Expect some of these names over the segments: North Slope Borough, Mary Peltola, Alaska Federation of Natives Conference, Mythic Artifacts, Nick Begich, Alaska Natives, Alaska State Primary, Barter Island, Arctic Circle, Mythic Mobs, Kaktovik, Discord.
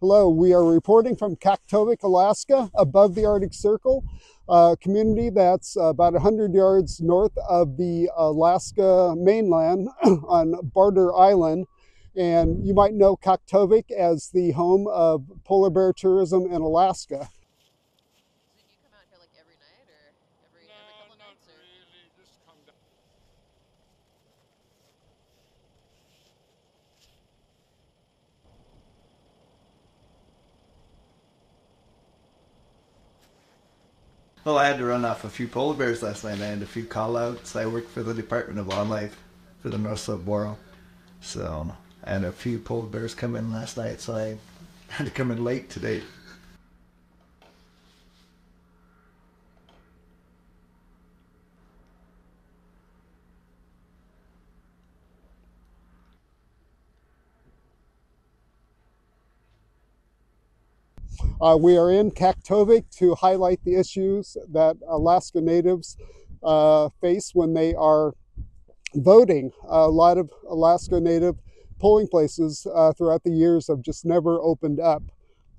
Hello, we are reporting from Kaktovik, Alaska, above the Arctic Circle, a community that's about 100 yards north of the Alaska mainland on Barter Island. And you might know Kaktovik as the home of polar bear tourism in Alaska. So you come out here like every night or every couple of nights? Or? Really, just come down. Well, I had to run off a few polar bears last night. I had a few call-outs. I work for the Department of Wildlife for the North Slope Borough. So, and a few polar bears come in last night, so I had to come in late today. We are in Kaktovik to highlight the issues that Alaska Natives face when they are voting. A lot of Alaska Native polling places throughout the years have just never opened up.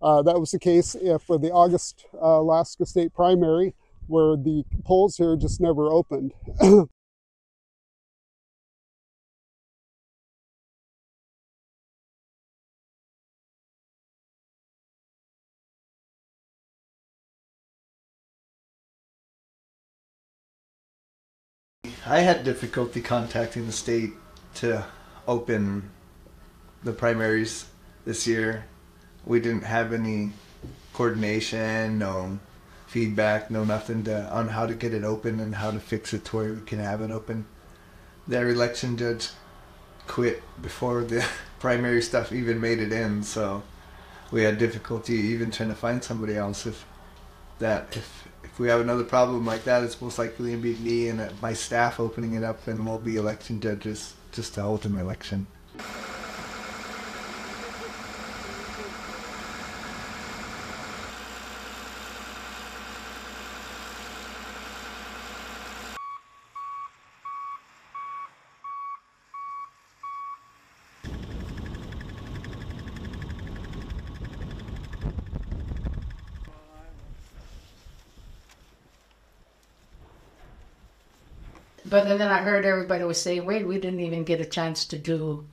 That was the case for the August Alaska State Primary, where the polls here just never opened. I had difficulty contacting the state to open the primaries this year. We didn't have any coordination, no feedback, no nothing on how to get it open and how to fix it to where we can have it open. Their election judge quit before the primary stuff even made it in, so we had difficulty even trying to find somebody else. If we have another problem like that, it's most likely going to be me and my staff opening it up, and we'll be election judges just to hold an election. But then I heard everybody was saying, wait, we didn't even get a chance to do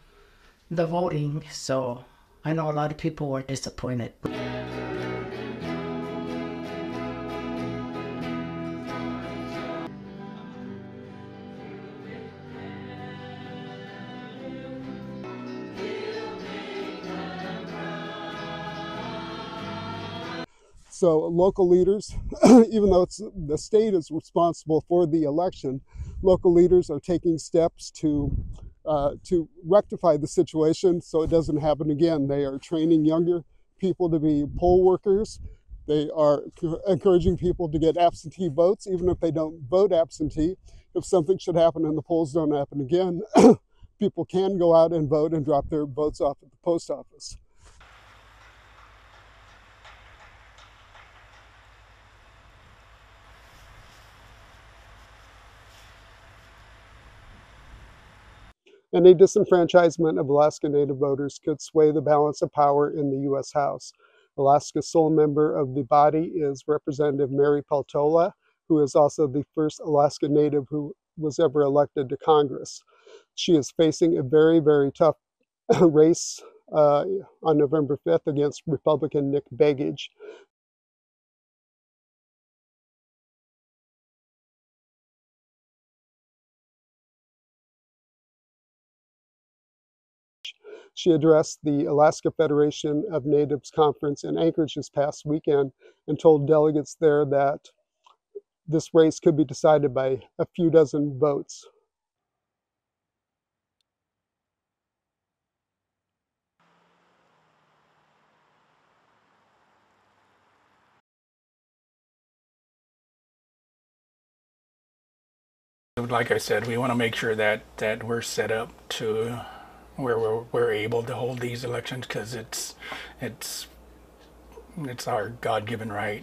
the voting. So I know a lot of people were disappointed. So local leaders, even though the state is responsible for the election, local leaders are taking steps to rectify the situation so it doesn't happen again. They are training younger people to be poll workers. They are encouraging people to get absentee votes, even if they don't vote absentee. If something should happen and the polls don't happen again, people can go out and vote and drop their votes off at the post office. Any disenfranchisement of Alaska Native voters could sway the balance of power in the U.S. House. Alaska's sole member of the body is Representative Mary Peltola, who is also the first Alaska Native who was ever elected to Congress. She is facing a very, very tough race on November 5th against Republican Nick Begich. She addressed the Alaska Federation of Natives Conference in Anchorage this past weekend and told delegates there that this race could be decided by a few dozen votes. Like I said, we want to make sure that we're set up to where we're able to hold these elections, because it's our God-given right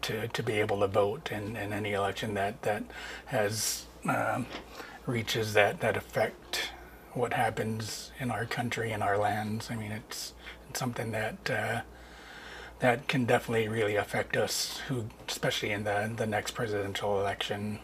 to be able to vote in any election that has reaches that affect what happens in our country and our lands. I mean, it's something that that can definitely really affect us, especially in the next presidential election.